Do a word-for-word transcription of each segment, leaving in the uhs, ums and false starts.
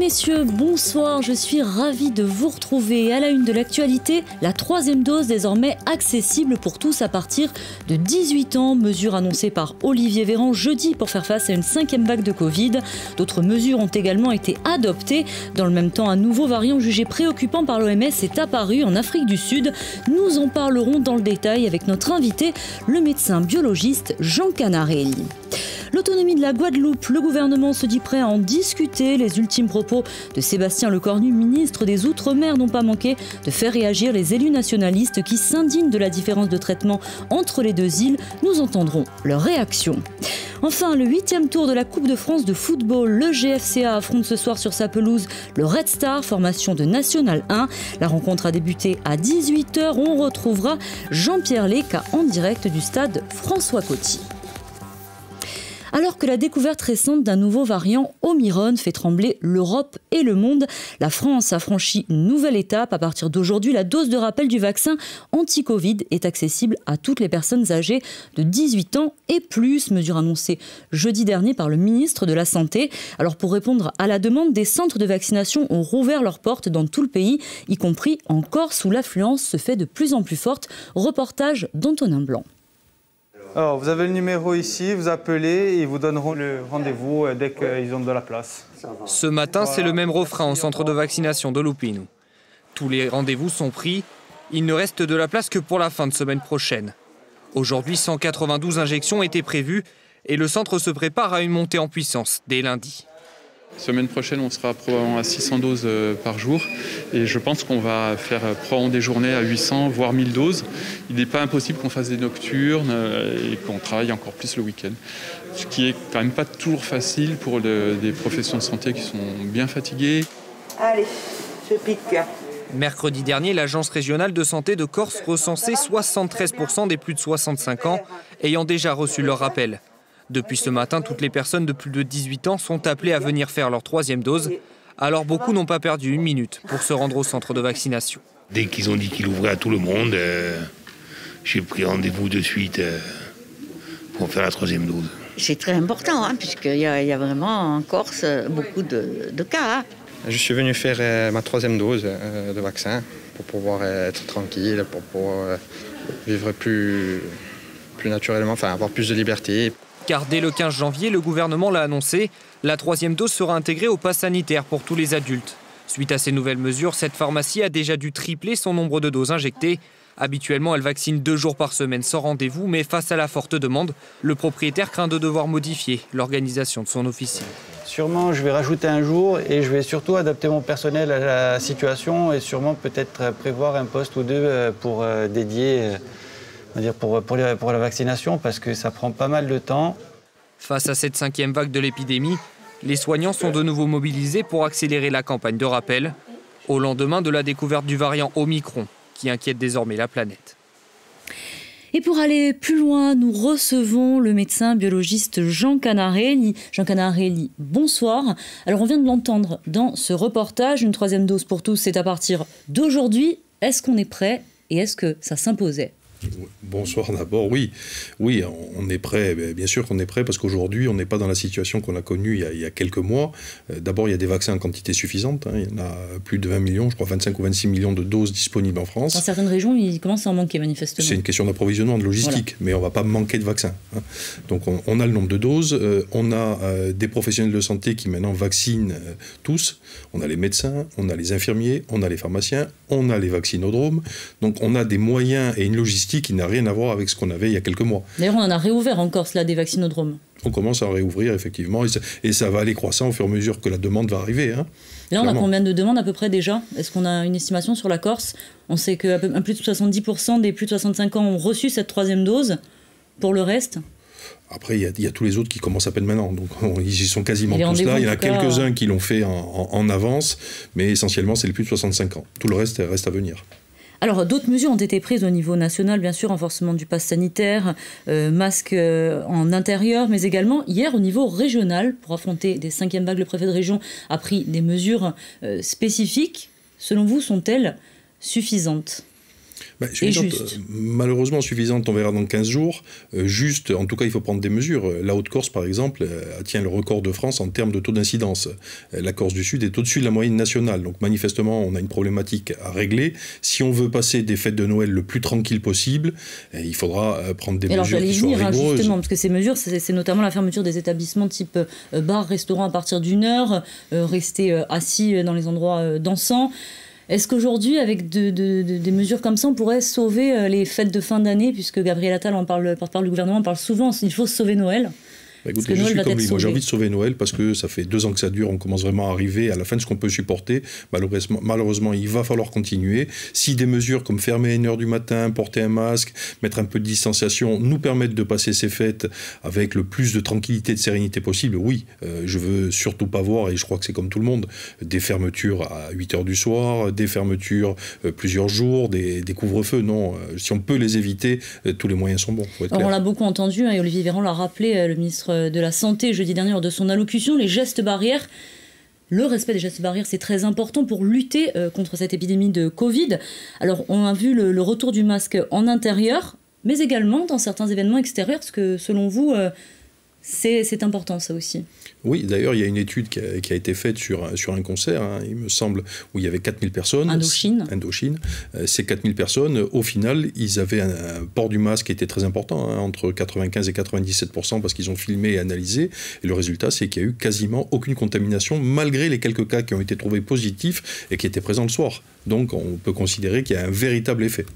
messieurs, bonsoir, je suis ravie de vous retrouver. À la une de l'actualité, la troisième dose désormais accessible pour tous à partir de dix-huit ans, mesure annoncée par Olivier Véran jeudi pour faire face à une cinquième vague de Covid. D'autres mesures ont également été adoptées. Dans le même temps, un nouveau variant jugé préoccupant par l'O M S est apparu en Afrique du Sud. Nous en parlerons dans le détail avec notre invité, le médecin biologiste Jean Canarelli. L'autonomie de la Guadeloupe, le gouvernement se dit prêt à en discuter. Les ultimes propos de Sébastien Lecornu, ministre des Outre-mer, n'ont pas manqué de faire réagir les élus nationalistes qui s'indignent de la différence de traitement entre les deux îles. Nous entendrons leur réaction. Enfin, le huitième tour de la Coupe de France de football, le G F C A affronte ce soir sur sa pelouse le Red Star, formation de National un. La rencontre a débuté à dix-huit heures. On retrouvera Jean Berléca en direct du stade François Coty. Alors que la découverte récente d'un nouveau variant Omicron fait trembler l'Europe et le monde, la France a franchi une nouvelle étape. À partir d'aujourd'hui, la dose de rappel du vaccin anti-Covid est accessible à toutes les personnes âgées de dix-huit ans et plus, mesure annoncée jeudi dernier par le ministre de la Santé. Alors pour répondre à la demande, des centres de vaccination ont rouvert leurs portes dans tout le pays, y compris en Corse où l'affluence se fait de plus en plus forte. Reportage d'Antonin Blanc. Alors, vous avez le numéro ici, vous appelez et ils vous donneront le rendez-vous dès qu'ils ont de la place. Ce matin, c'est le même refrain au centre de vaccination de Lupinou. Tous les rendez-vous sont pris. Il ne reste de la place que pour la fin de semaine prochaine. Aujourd'hui, cent quatre-vingt-douze injections étaient prévues et le centre se prépare à une montée en puissance dès lundi. Semaine prochaine, on sera probablement à six cents doses par jour et je pense qu'on va faire probablement des journées à huit cents, voire mille doses. Il n'est pas impossible qu'on fasse des nocturnes et qu'on travaille encore plus le week-end, ce qui est quand même pas toujours facile pour le, des professions de santé qui sont bien fatiguées. Allez, je pique. Mercredi dernier, l'Agence régionale de santé de Corse recensait soixante-treize pour cent des plus de soixante-cinq ans ayant déjà reçu leur rappel. Depuis ce matin, toutes les personnes de plus de dix-huit ans sont appelées à venir faire leur troisième dose. Alors beaucoup n'ont pas perdu une minute pour se rendre au centre de vaccination. Dès qu'ils ont dit qu'ils l'ouvraient à tout le monde, euh, j'ai pris rendez-vous de suite euh, pour faire la troisième dose. C'est très important, hein, puisqu'il y, y a vraiment en Corse beaucoup de, de cas. Hein. Je suis venu faire euh, ma troisième dose euh, de vaccin pour pouvoir euh, être tranquille, pour pouvoir euh, vivre plus, plus naturellement, enfin avoir plus de liberté. Car dès le quinze janvier, le gouvernement l'a annoncé, la troisième dose sera intégrée au pass sanitaire pour tous les adultes. Suite à ces nouvelles mesures, cette pharmacie a déjà dû tripler son nombre de doses injectées. Habituellement, elle vaccine deux jours par semaine sans rendez-vous, mais face à la forte demande, le propriétaire craint de devoir modifier l'organisation de son officine. Sûrement, je vais rajouter un jour et je vais surtout adapter mon personnel à la situation et sûrement peut-être prévoir un poste ou deux pour dédier... Pour, pour, les, pour la vaccination, parce que ça prend pas mal de temps. Face à cette cinquième vague de l'épidémie, les soignants sont de nouveau mobilisés pour accélérer la campagne de rappel, au lendemain de la découverte du variant Omicron, qui inquiète désormais la planète. Et pour aller plus loin, nous recevons le médecin biologiste Jean Canarelli. Jean Canarelli, bonsoir. Alors on vient de l'entendre dans ce reportage, une troisième dose pour tous, c'est à partir d'aujourd'hui. Est-ce qu'on est prêt et est-ce que ça s'imposait ? Bonsoir d'abord, oui. Oui, on est prêt, bien sûr qu'on est prêt, parce qu'aujourd'hui, on n'est pas dans la situation qu'on a connue il y a, il y a quelques mois. D'abord, il y a des vaccins en quantité suffisante, hein. Il y en a plus de vingt millions, je crois vingt-cinq ou vingt-six millions de doses disponibles en France. Dans certaines régions, il commence à en manquer manifestement. C'est une question d'approvisionnement, de logistique, voilà. Mais on ne va pas manquer de vaccins, hein. Donc on, on a le nombre de doses, euh, on a euh, des professionnels de santé qui maintenant vaccinent euh, tous. On a les médecins, on a les infirmiers, on a les pharmaciens, on a les vaccinodromes. Donc on a des moyens et une logistique qui n'a rien à voir avec ce qu'on avait il y a quelques mois. D'ailleurs, on en a réouvert en Corse, là, des vaccinodromes. On commence à réouvrir, effectivement, et ça, et ça va aller croissant au fur et à mesure que la demande va arriver, hein. Et là, on clairement. A combien de demandes à peu près déjà? Est-ce qu'on a une estimation sur la Corse? On sait que plus de soixante-dix pour cent des plus de soixante-cinq ans ont reçu cette troisième dose. Pour le reste? Après, il y, a, il y a tous les autres qui commencent à peine maintenant, donc on, ils sont quasiment tous là. Il y en a quelques-uns qui l'ont fait en, en, en avance, mais essentiellement, c'est les plus de soixante-cinq ans. Tout le reste reste à venir. Alors, d'autres mesures ont été prises au niveau national, bien sûr, renforcement du pass sanitaire, euh, masque euh, en intérieur, mais également, hier, au niveau régional, pour affronter des cinquièmes vagues, le préfet de région a pris des mesures euh, spécifiques. Selon vous, sont-elles suffisantes ? bah, suffisante, malheureusement suffisante, on verra dans quinze jours. Euh, juste, en tout cas, il faut prendre des mesures. La Haute-Corse, par exemple, euh, tient le record de France en termes de taux d'incidence. Euh, la Corse du Sud est au-dessus de la moyenne nationale. Donc, manifestement, on a une problématique à régler. Si on veut passer des fêtes de Noël le plus tranquille possible, euh, il faudra euh, prendre des Et mesures alors, qui soient venir, rigoureuses. Justement, parce que ces mesures, c'est notamment la fermeture des établissements type euh, bar, restaurant à partir d'une heure, euh, rester euh, assis dans les endroits euh, dansants. Est-ce qu'aujourd'hui, avec de, de, de, des mesures comme ça, on pourrait sauver les fêtes de fin d'année, puisque Gabriel Attal, en parle, porte-parole du gouvernement, en parle souvent, il faut sauver Noël. Bah écoutez, je suis comme lui. Moi, j'ai envie de sauver Noël parce que ça fait deux ans que ça dure. On commence vraiment à arriver à la fin de ce qu'on peut supporter. Malheureusement, malheureusement, il va falloir continuer. Si des mesures comme fermer à une heure du matin, porter un masque, mettre un peu de distanciation, nous permettent de passer ces fêtes avec le plus de tranquillité, de sérénité possible, oui. Euh, je veux surtout pas voir, et je crois que c'est comme tout le monde, des fermetures à huit heures du soir, des fermetures euh, plusieurs jours, des, des couvre-feux. Non, euh, si on peut les éviter, euh, tous les moyens sont bons. Faut être clair. On l'a beaucoup entendu, hein, et Olivier Véran l'a rappelé, euh, le ministre de la Santé jeudi dernier lors de son allocution, les gestes barrières, le respect des gestes barrières, c'est très important pour lutter euh, contre cette épidémie de Covid. Alors on a vu le, le retour du masque en intérieur, mais également dans certains événements extérieurs, parce que selon vous, euh, c'est important ça aussi. Oui, d'ailleurs, il y a une étude qui a, qui a été faite sur, sur un concert, hein, il me semble, où il y avait quatre mille personnes. Indochine. Indochine. Euh, ces quatre mille personnes, au final, ils avaient un, un port du masque qui était très important, hein, entre quatre-vingt-quinze et quatre-vingt-dix-sept pour cent, parce qu'ils ont filmé et analysé. Et le résultat, c'est qu'il n'y a eu quasiment aucune contamination, malgré les quelques cas qui ont été trouvés positifs et qui étaient présents le soir. Donc, on peut considérer qu'il y a un véritable effet.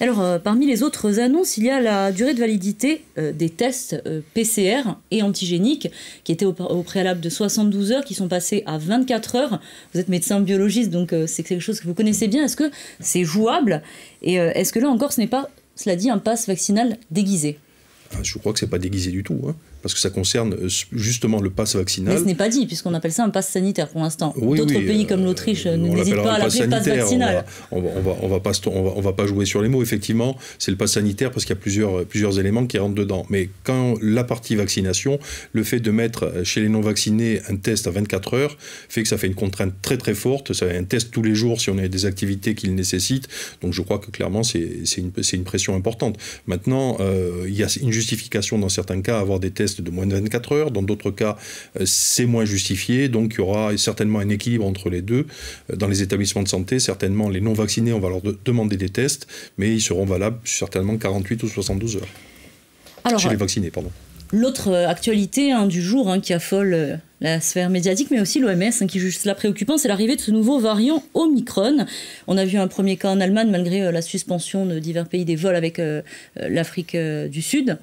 Alors, euh, parmi les autres annonces, il y a la durée de validité euh, des tests euh, P C R et antigéniques, qui étaient au, au préalable de soixante-douze heures, qui sont passés à vingt-quatre heures. Vous êtes médecin biologiste, donc euh, c'est quelque chose que vous connaissez bien. Est-ce que c'est jouable? Et euh, est-ce que là encore, ce n'est pas, cela dit, un pass vaccinal déguisé? Je crois que ce n'est pas déguisé du tout, hein, parce que ça concerne justement le pass vaccinal. Mais ce n'est pas dit, puisqu'on appelle ça un pass sanitaire pour l'instant. Oui, D'autres oui, pays euh, comme l'Autriche n'hésitent pas à l'appeler pass vaccinal. On ne va, on va, on va, on va, on va pas jouer sur les mots. Effectivement, c'est le pass sanitaire parce qu'il y a plusieurs, plusieurs éléments qui rentrent dedans. Mais quand la partie vaccination, le fait de mettre chez les non-vaccinés un test à vingt-quatre heures, fait que ça fait une contrainte très très forte. Ça fait un test tous les jours si on a des activités qui le nécessitent. Donc je crois que clairement, c'est une, une pression importante. Maintenant, euh, il y a une justification dans certains cas, avoir des tests de moins de vingt-quatre heures. Dans d'autres cas, c'est moins justifié. Donc, il y aura certainement un équilibre entre les deux. Dans les établissements de santé, certainement, les non-vaccinés, on va leur de demander des tests, mais ils seront valables certainement quarante-huit ou soixante-douze heures. Alors, chez les vaccinés, pardon. L'autre actualité hein, du jour hein, qui affole la sphère médiatique, mais aussi l'O M S hein, qui juge cela préoccupant, c'est l'arrivée de ce nouveau variant Omicron. On a vu un premier cas en Allemagne, malgré euh, la suspension de divers pays des vols avec euh, l'Afrique euh, du Sud.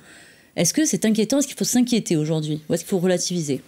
Est-ce que c'est inquiétant? Est-ce qu'il faut s'inquiéter aujourd'hui? Ou est-ce qu'il faut relativiser?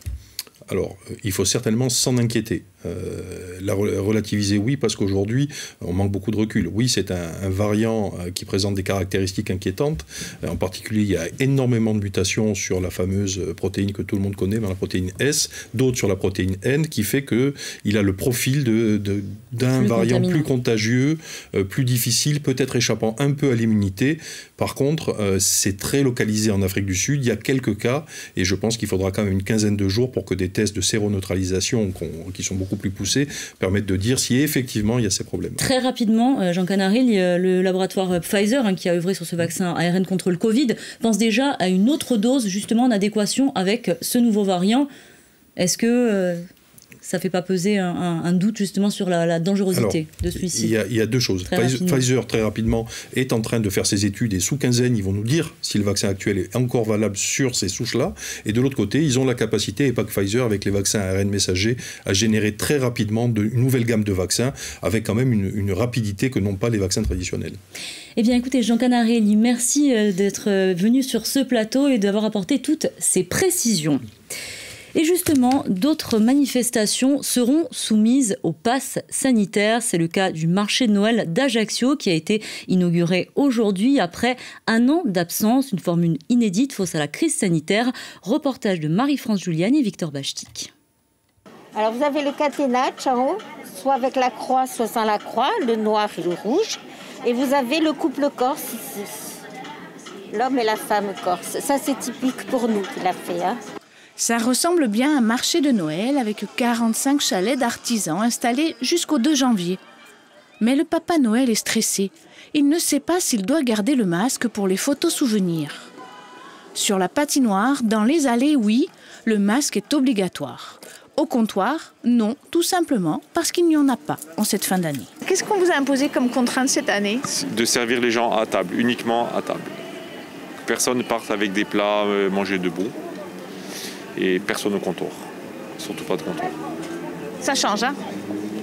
Alors, il faut certainement s'en inquiéter. Euh, la relativiser, oui, parce qu'aujourd'hui, on manque beaucoup de recul. Oui, c'est un, un variant euh, qui présente des caractéristiques inquiétantes. Euh, en particulier, il y a énormément de mutations sur la fameuse protéine que tout le monde connaît, la protéine S, d'autres sur la protéine N, qui fait qu'il a le profil d'un de, de, variant plus contagieux, euh, plus difficile, peut-être échappant un peu à l'immunité. Par contre, euh, c'est très localisé en Afrique du Sud. Il y a quelques cas, et je pense qu'il faudra quand même une quinzaine de jours pour que des tests de séroneutralisation, qu qui sont beaucoup plus poussés, permettent de dire si effectivement il y a ces problèmes. Très rapidement, euh, Jean Canarelli, euh, le laboratoire euh, Pfizer hein, qui a œuvré sur ce vaccin A R N contre le Covid, pense déjà à une autre dose justement en adéquation avec ce nouveau variant. Est-ce que euh, ça ne fait pas peser un, un, un doute justement sur la, la dangerosité Alors, de celui-ci? Il y, y a deux choses. Très Pfizer, Pfizer, très rapidement, est en train de faire ses études et sous quinzaine, ils vont nous dire si le vaccin actuel est encore valable sur ces souches-là. Et de l'autre côté, ils ont la capacité, et pas que Pfizer, avec les vaccins A R N messagers, à générer très rapidement de, une nouvelle gamme de vaccins, avec quand même une, une rapidité que n'ont pas les vaccins traditionnels. Eh bien écoutez, Jean Canarelli, merci d'être venu sur ce plateau et d'avoir apporté toutes ces précisions. Et justement, d'autres manifestations seront soumises au pass sanitaire. C'est le cas du marché de Noël d'Ajaccio qui a été inauguré aujourd'hui après un an d'absence. Une formule inédite face à la crise sanitaire. Reportage de Marie-France Juliane et Victor Bastik. Alors vous avez le catena, chao, soit avec la croix, soit sans la croix, le noir et le rouge. Et vous avez le couple corse ici. L'homme et la femme corse. Ça c'est typique pour nous qu'il a fait, hein. Ça ressemble bien à un marché de Noël avec quarante-cinq chalets d'artisans installés jusqu'au deux janvier. Mais le Papa Noël est stressé. Il ne sait pas s'il doit garder le masque pour les photos souvenirs. Sur la patinoire, dans les allées, oui, le masque est obligatoire. Au comptoir, non, tout simplement parce qu'il n'y en a pas en cette fin d'année. Qu'est-ce qu'on vous a imposé comme contrainte cette année? De servir les gens à table, uniquement à table. Personne ne part avec des plats mangés debout et personne au comptoir, surtout pas de comptoir. Ça change, hein?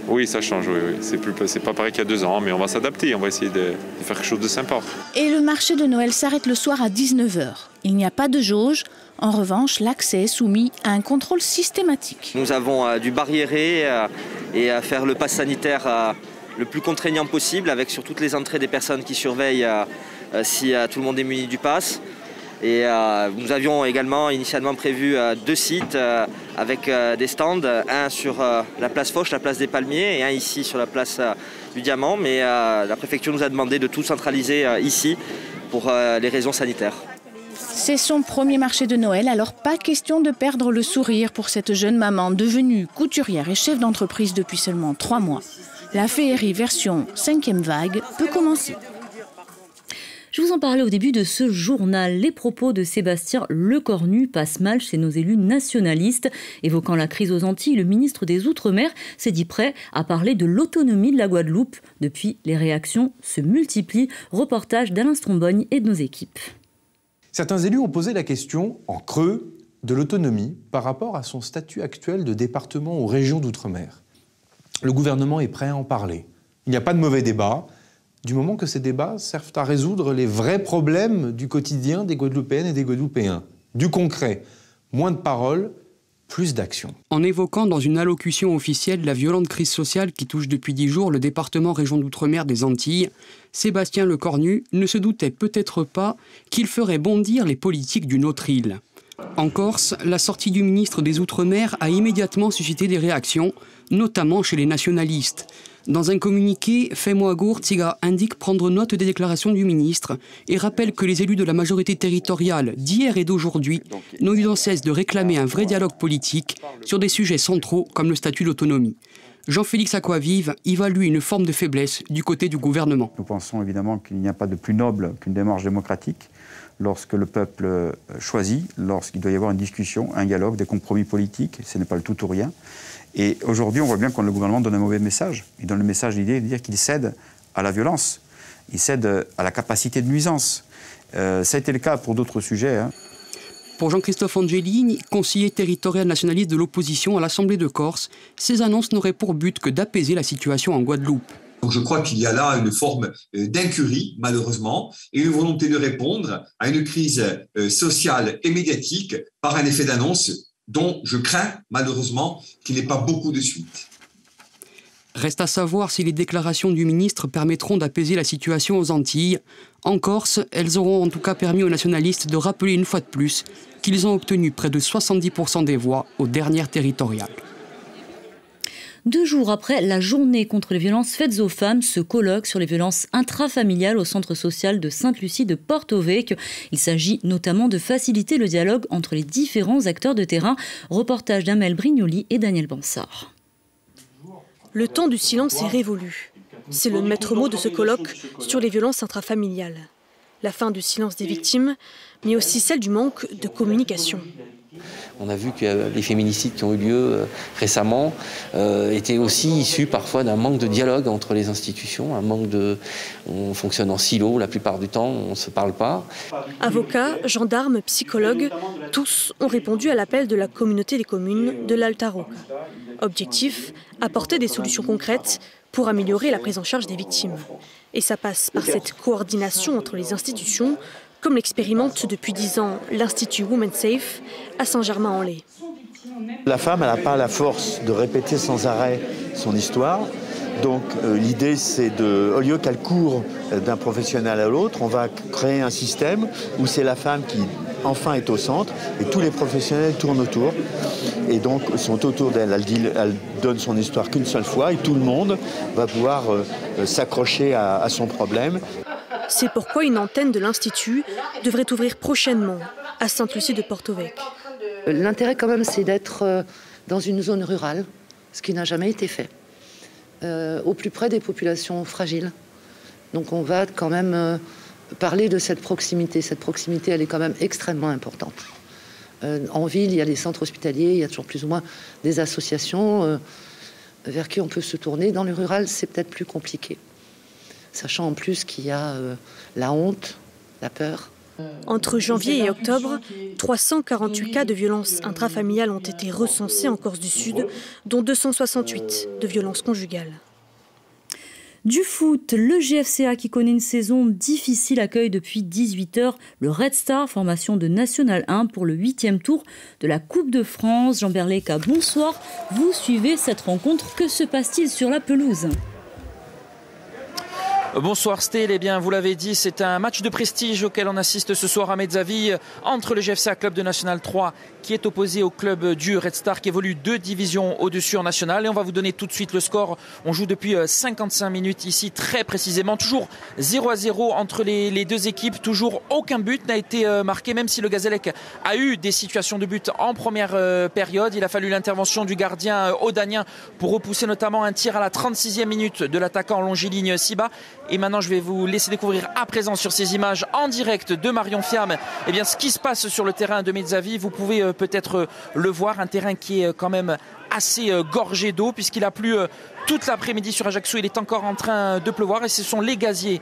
Oui, ça change, oui, oui. C'est plus, c'est pas pareil qu'il y a deux ans, mais on va s'adapter, on va essayer de, de faire quelque chose de sympa. Et le marché de Noël s'arrête le soir à dix-neuf heures. Il n'y a pas de jauge. En revanche, l'accès est soumis à un contrôle systématique. Nous avons euh, dû barriérer euh, et euh, faire le pass sanitaire euh, le plus contraignant possible, avec sur toutes les entrées des personnes qui surveillent euh, euh, si euh, tout le monde est muni du pass. Et euh, nous avions également initialement prévu euh, deux sites euh, avec euh, des stands, un sur euh, la place Foch, la place des Palmiers, et un ici sur la place euh, du Diamant. Mais euh, la préfecture nous a demandé de tout centraliser euh, ici pour euh, les raisons sanitaires. C'est son premier marché de Noël, alors pas question de perdre le sourire pour cette jeune maman devenue couturière et chef d'entreprise depuis seulement trois mois. La féerie version cinquième vague peut commencer. Je vous en parlais au début de ce journal. Les propos de Sébastien Lecornu passent mal chez nos élus nationalistes. Évoquant la crise aux Antilles, le ministre des Outre-mer s'est dit prêt à parler de l'autonomie de la Guadeloupe. Depuis, les réactions se multiplient. Reportage d'Alain Strombogne et de nos équipes. Certains élus ont posé la question, en creux, de l'autonomie par rapport à son statut actuel de département ou région d'outre-mer. Le gouvernement est prêt à en parler. Il n'y a pas de mauvais débat, du moment que ces débats servent à résoudre les vrais problèmes du quotidien des Guadeloupéennes et des Guadeloupéens. Du concret, moins de paroles, plus d'action. En évoquant dans une allocution officielle la violente crise sociale qui touche depuis dix jours le département région d'outre-mer des Antilles, Sébastien Lecornu ne se doutait peut-être pas qu'il ferait bondir les politiques d'une autre île. En Corse, la sortie du ministre des Outre-mer a immédiatement suscité des réactions, notamment chez les nationalistes. Dans un communiqué, Femmo Agour-Tiga indique prendre note des déclarations du ministre et rappelle que les élus de la majorité territoriale d'hier et d'aujourd'hui n'ont eu sans cesse de réclamer un vrai dialogue politique sur des sujets centraux comme le statut d'autonomie. Jean-Félix Acquavive évalue une forme de faiblesse du côté du gouvernement. Nous pensons évidemment qu'il n'y a pas de plus noble qu'une démarche démocratique. Lorsque le peuple choisit, lorsqu'il doit y avoir une discussion, un dialogue, des compromis politiques, ce n'est pas le tout ou rien. Et aujourd'hui, on voit bien quand le gouvernement donne un mauvais message. Il donne le message, l'idée de dire qu'il cède à la violence, il cède à la capacité de nuisance. Euh, ça a été le cas pour d'autres sujets. Hein. Pour Jean-Christophe Angelini, conseiller territorial nationaliste de l'opposition à l'Assemblée de Corse, ces annonces n'auraient pour but que d'apaiser la situation en Guadeloupe. Donc je crois qu'il y a là une forme d'incurie, malheureusement, et une volonté de répondre à une crise sociale et médiatique par un effet d'annonce dont je crains, malheureusement, qu'il n'ait pas beaucoup de suite. Reste à savoir si les déclarations du ministre permettront d'apaiser la situation aux Antilles. En Corse, elles auront en tout cas permis aux nationalistes de rappeler une fois de plus qu'ils ont obtenu près de soixante-dix pour cent des voix aux dernières territoriales. Deux jours après la journée contre les violences faites aux femmes, ce colloque sur les violences intrafamiliales au centre social de Sainte-Lucie de Porto-Vecchio. Il s'agit notamment de faciliter le dialogue entre les différents acteurs de terrain. Reportage d'Amel Brignoli et Daniel Bansard. Le temps du silence est révolu. C'est le maître mot de ce colloque sur les violences intrafamiliales. La fin du silence des victimes, mais aussi celle du manque de communication. On a vu que les féminicides qui ont eu lieu récemment euh, étaient aussi issus parfois d'un manque de dialogue entre les institutions, un manque de... On fonctionne en silo la plupart du temps, on ne se parle pas. Avocats, gendarmes, psychologues, tous ont répondu à l'appel de la communauté des communes de l'Altaro. Objectif, apporter des solutions concrètes pour améliorer la prise en charge des victimes. Et ça passe par cette coordination entre les institutions, comme l'expérimente depuis dix ans l'Institut Women Safe à Saint-Germain-en-Laye. La femme, elle n'a pas la force de répéter sans arrêt son histoire. Donc euh, l'idée, c'est de, au lieu qu'elle court d'un professionnel à l'autre, on va créer un système où c'est la femme qui, enfin, est au centre et tous les professionnels tournent autour. Et donc, sont autour d'elle. Elle dit, elle donne son histoire qu'une seule fois et tout le monde va pouvoir euh, s'accrocher à, à son problème. C'est pourquoi une antenne de l'Institut devrait ouvrir prochainement à Sainte-Lucie de Porto-Vecchio. L'intérêt quand même, c'est d'être dans une zone rurale, ce qui n'a jamais été fait. euh, au plus près des populations fragiles. Donc on va quand même euh, parler de cette proximité. Cette proximité, elle est quand même extrêmement importante. Euh, en ville, il y a les centres hospitaliers, il y a toujours plus ou moins des associations euh, vers qui on peut se tourner. Dans le rural, c'est peut-être plus compliqué. Sachant en plus qu'il y a euh, la honte, la peur. Entre janvier et octobre, trois cent quarante-huit cas de violences intrafamiliales ont été recensés en Corse du Sud, dont deux cent soixante-huit de violences conjugales. Du foot, le G F C A qui connaît une saison difficile accueille depuis dix-huit heures le Red Star, formation de National un pour le huitième tour de la Coupe de France. Jean Berléca, bonsoir. Vous suivez cette rencontre. Que se passe-t-il sur la pelouse ? Bonsoir Stéphane, eh bien vous l'avez dit, c'est un match de prestige auquel on assiste ce soir à Mezzaville entre le G F C A club de National trois qui est opposé au club du Red Star qui évolue deux divisions au-dessus en National, et on va vous donner tout de suite le score. On joue depuis cinquante-cinq minutes ici très précisément, toujours zéro à zéro entre les, les deux équipes, toujours aucun but n'a été marqué, même si le Gazellec a eu des situations de but en première période. Il a fallu l'intervention du gardien Odanien pour repousser notamment un tir à la trente-sixième minute de l'attaquant longiligne Siba. Et maintenant, je vais vous laisser découvrir à présent sur ces images en direct de Marion Fiamme eh bien, ce qui se passe sur le terrain de Mezzaville. Vous pouvez peut-être le voir, un terrain qui est quand même assez gorgé d'eau puisqu'il a plu toute l'après-midi sur Ajaccio. Il est encore en train de pleuvoir et ce sont les gaziers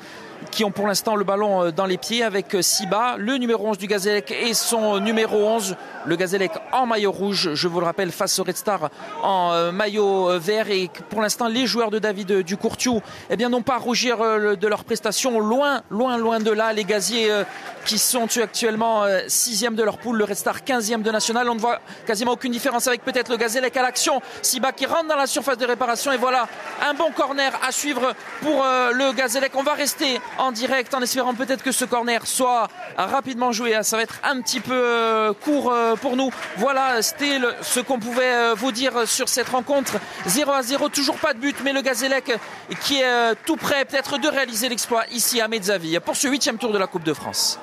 qui ont pour l'instant le ballon dans les pieds avec Siba, le numéro onze du Gazellec et son numéro onze, le Gazellec en maillot rouge, je vous le rappelle, face au Red Star en maillot vert. Et pour l'instant, les joueurs de David Ducourtiou eh bien, n'ont pas à rougir de leur prestation, loin, loin, loin de là. Les gaziers qui sont actuellement sixième de leur poule, le Red Star quinzième de National. On ne voit quasiment aucune différence avec peut-être le Gazellec à l'action. Siba qui rentre dans la surface de réparation et voilà un bon corner à suivre pour le Gazellec. On va rester en direct en espérant peut-être que ce corner soit rapidement joué. Ça va être un petit peu court pour nous. Voilà c'était ce qu'on pouvait vous dire sur cette rencontre. zéro à zéro, toujours pas de but, mais le Gazellec qui est tout prêt peut-être de réaliser l'exploit ici à Mezzaville pour ce huitième tour de la Coupe de France.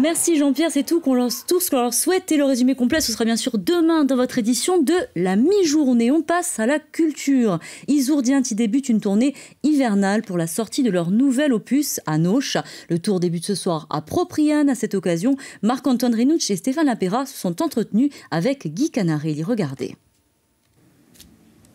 Merci Jean-Pierre, c'est tout, qu'on lance tout ce qu'on leur souhaite, et le résumé complet ce sera bien sûr demain dans votre édition de la mi-journée. On passe à la culture. Les Sourdiens qui débutent une tournée hivernale pour la sortie de leur nouvel opus à Noche. Le tour débute ce soir à Propriano. À cette occasion, Marc-Antoine Rinouch et Stéphane Lapéra se sont entretenus avec Guy Canarelli. Regardez.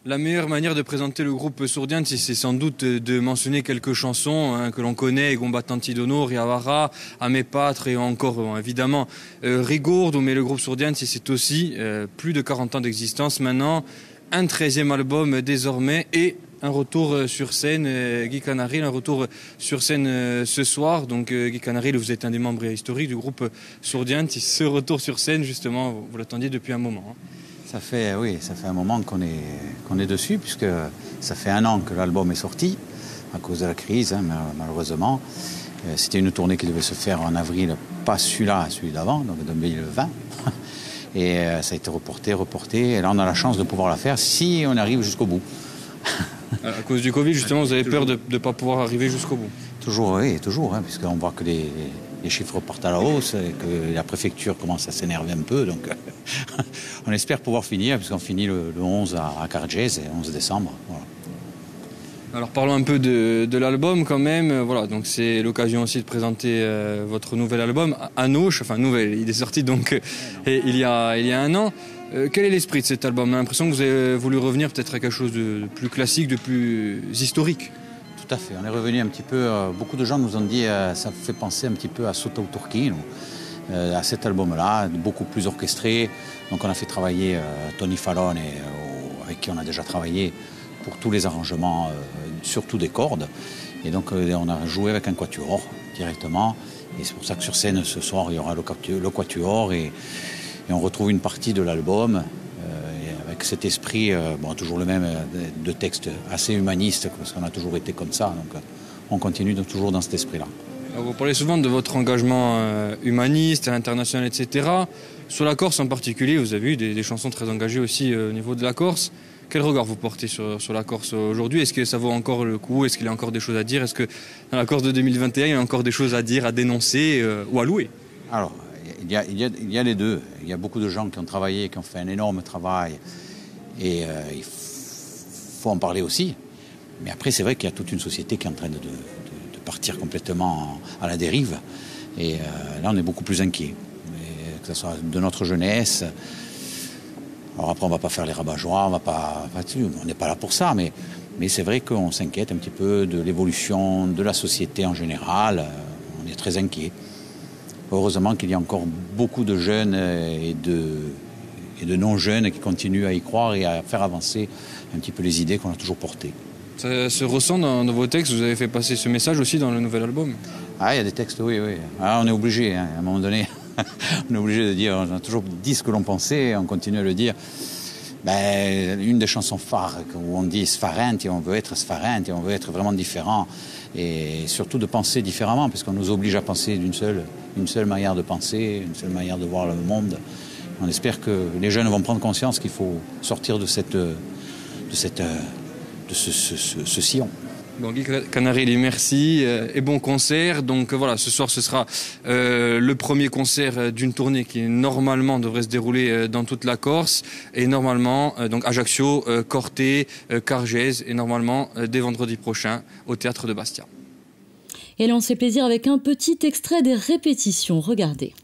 La meilleure manière de présenter le groupe Sourdiens, c'est sans doute de mentionner quelques chansons hein, que l'on connaît, Gombattantidono, Riavara, Amépatre et encore bon, évidemment euh, Rigourde. Mais le groupe Sourdiens, c'est aussi euh, plus de quarante ans d'existence maintenant, un treizième album désormais et un retour sur scène. Euh, Guy Canarelli, un retour sur scène euh, ce soir. Donc euh, Guy Canarelli, vous êtes un des membres historiques du groupe Sourdiens. Ce retour sur scène, justement, vous, vous l'attendiez depuis un moment. Hein. Ça fait, oui, ça fait un moment qu'on est, qu'on est dessus, puisque ça fait un an que l'album est sorti, à cause de la crise, hein, malheureusement. C'était une tournée qui devait se faire en avril, pas celui-là, celui d'avant, donc deux mille vingt. Et ça a été reporté, reporté, et là on a la chance de pouvoir la faire si on arrive jusqu'au bout. À cause du Covid, justement, vous avez peur de ne pas pouvoir arriver jusqu'au bout? Toujours, oui, toujours, hein, puisqu'on voit que les... les chiffres partent à la hausse, et que la préfecture commence à s'énerver un peu. Donc, on espère pouvoir finir, puisqu'on finit le, le onze à Cargès, le onze décembre. Voilà. Alors parlons un peu de, de l'album quand même. Voilà, donc c'est l'occasion aussi de présenter euh, votre nouvel album, Anoche. Enfin, nouvel, il est sorti donc et il, y a, il y a un an. Euh, quel est l'esprit de cet album? On a l'impression que vous avez voulu revenir peut-être à quelque chose de, de plus classique, de plus historique. Tout à fait. On est revenu un petit peu, euh, beaucoup de gens nous ont dit euh, ça fait penser un petit peu à Sotau Turquino, euh, à cet album-là, beaucoup plus orchestré. Donc on a fait travailler euh, Tony Fallon, et, euh, avec qui on a déjà travaillé pour tous les arrangements, euh, surtout des cordes. Et donc euh, on a joué avec un quatuor directement. Et c'est pour ça que sur scène ce soir, il y aura le quatuor et, et on retrouve une partie de l'album. Avec cet esprit, euh, bon, toujours le même, euh, de texte assez humaniste, parce qu'on a toujours été comme ça, donc euh, on continue donc, toujours dans cet esprit-là. Vous parlez souvent de votre engagement euh, humaniste, international, et cetera. Sur la Corse en particulier, vous avez eu des, des chansons très engagées aussi euh, au niveau de la Corse. Quel regard vous portez sur, sur la Corse aujourd'hui? Est-ce que ça vaut encore le coup? Est-ce qu'il y a encore des choses à dire? Est-ce que dans la Corse de deux mille vingt et un, il y a encore des choses à dire, à dénoncer euh, ou à louer? Alors, Il y, a, il, y a, il y a les deux. Il y a beaucoup de gens qui ont travaillé, qui ont fait un énorme travail. Et euh, il faut en parler aussi. Mais après, c'est vrai qu'il y a toute une société qui est en train de, de, de partir complètement à la dérive. Et euh, là, on est beaucoup plus inquiets. Et que ce soit de notre jeunesse. Alors après, on ne va pas faire les rabat-joie, on va pas, on n'est pas là pour ça. Mais, mais c'est vrai qu'on s'inquiète un petit peu de l'évolution de la société en général. On est très inquiets. Heureusement qu'il y a encore beaucoup de jeunes et de, et de non-jeunes qui continuent à y croire et à faire avancer un petit peu les idées qu'on a toujours portées. Ça se ressent dans, dans vos textes, vous avez fait passer ce message aussi dans le nouvel album. Ah, il y a des textes, oui, oui. Ah, on est obligé, hein, à un moment donné, on est obligé de dire, on a toujours dit ce que l'on pensait, on continue à le dire. Ben, une des chansons phares où on dit sfarente et on veut être sfarente et on veut être vraiment différent et surtout de penser différemment parce qu'on nous oblige à penser d'une seule, une seule manière de penser, une seule manière de voir le monde. On espère que les jeunes vont prendre conscience qu'il faut sortir de cette, de cette, de ce, ce, ce, ce sillon. Bon, Guy Canarelli, merci euh, et bon concert. Donc euh, voilà, ce soir ce sera euh, le premier concert d'une tournée qui normalement devrait se dérouler euh, dans toute la Corse et normalement euh, donc Ajaccio, euh, Corté, euh, Cargèse et normalement euh, dès vendredi prochain au théâtre de Bastia. Et là on se fait plaisir avec un petit extrait des répétitions, regardez.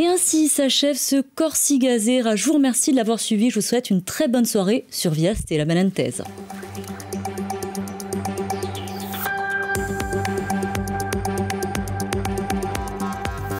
Et ainsi s'achève ce Corsigazera. Je vous remercie de l'avoir suivi. Je vous souhaite une très bonne soirée sur Via Stella Benantese.